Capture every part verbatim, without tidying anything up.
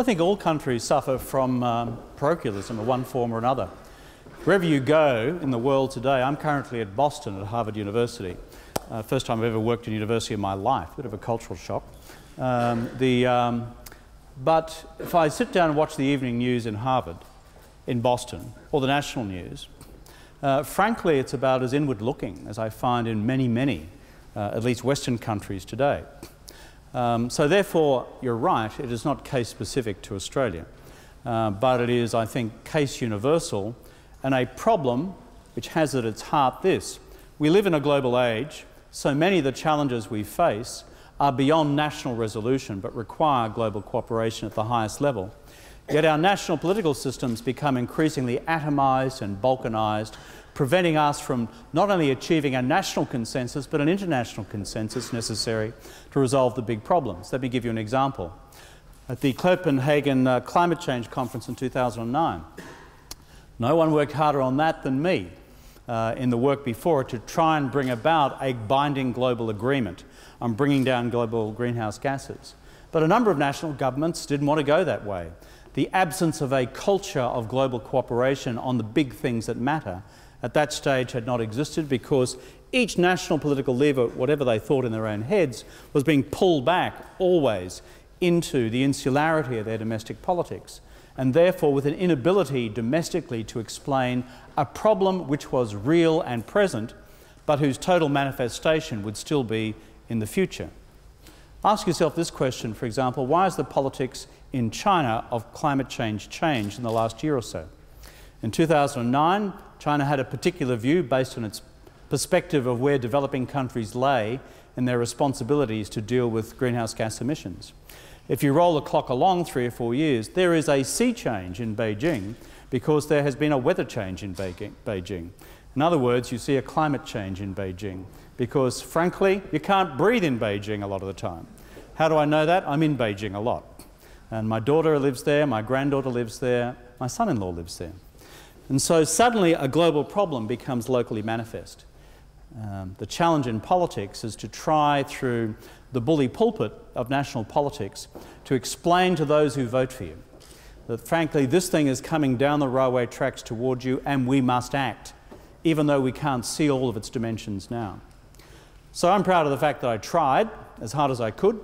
Well, I think all countries suffer from um, parochialism of one form or another. Wherever you go in the world today, I'm currently at Boston at Harvard University. Uh, first time I've ever worked in university in my life, a bit of a cultural shock. Um, the, um, but if I sit down and watch the evening news in Harvard, in Boston, or the national news, uh, frankly it's about as inward-looking as I find in many, many, uh, at least Western countries today. Um, so therefore, you're right, it is not case-specific to Australia, uh, but it is, I think, case-universal, and a problem which has at its heart this. We live in a global age, so many of the challenges we face are beyond national resolution but require global cooperation at the highest level. Yet our national political systems become increasingly atomised and balkanised, preventing us from not only achieving a national consensus but an international consensus necessary to resolve the big problems. Let me give you an example. At the Copenhagen uh, Climate Change Conference in two thousand nine, no one worked harder on that than me uh, in the work before it to try and bring about a binding global agreement on bringing down global greenhouse gases. But a number of national governments didn't want to go that way. The absence of a culture of global cooperation on the big things that matter at that stage had not existed because each national political lever, whatever they thought in their own heads, was being pulled back always into the insularity of their domestic politics, and therefore with an inability domestically to explain a problem which was real and present but whose total manifestation would still be in the future. Ask yourself this question, for example, why has the politics in China of climate change changed in the last year or so? In two thousand nine, China had a particular view based on its perspective of where developing countries lay in their responsibilities to deal with greenhouse gas emissions. If you roll the clock along three or four years, there is a sea change in Beijing because there has been a weather change in Beijing. In other words, you see a climate change in Beijing because, frankly, you can't breathe in Beijing a lot of the time. How do I know that? I'm in Beijing a lot. And my daughter lives there, my granddaughter lives there, my son-in-law lives there. And so suddenly a global problem becomes locally manifest. Um, the challenge in politics is to try through the bully pulpit of national politics to explain to those who vote for you that frankly this thing is coming down the railway tracks towards you and we must act, even though we can't see all of its dimensions now. So I'm proud of the fact that I tried as hard as I could.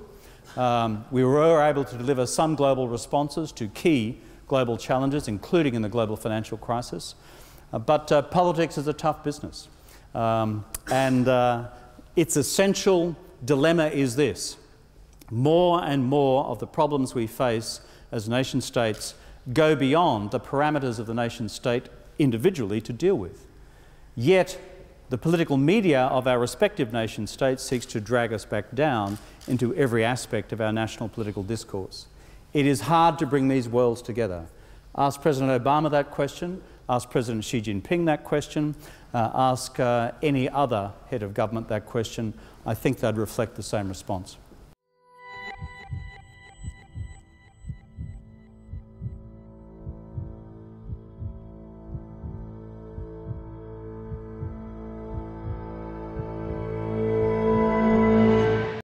Um, we were able to deliver some global responses to key global challenges, including in the global financial crisis. Uh, but uh, politics is a tough business. Um, and uh, its essential dilemma is this. More and more of the problems we face as nation states go beyond the parameters of the nation state individually to deal with. Yet the political media of our respective nation states seeks to drag us back down into every aspect of our national political discourse. It is hard to bring these worlds together. Ask President Obama that question, ask President Xi Jinping that question, uh, ask uh, any other head of government that question. I think they'd reflect the same response.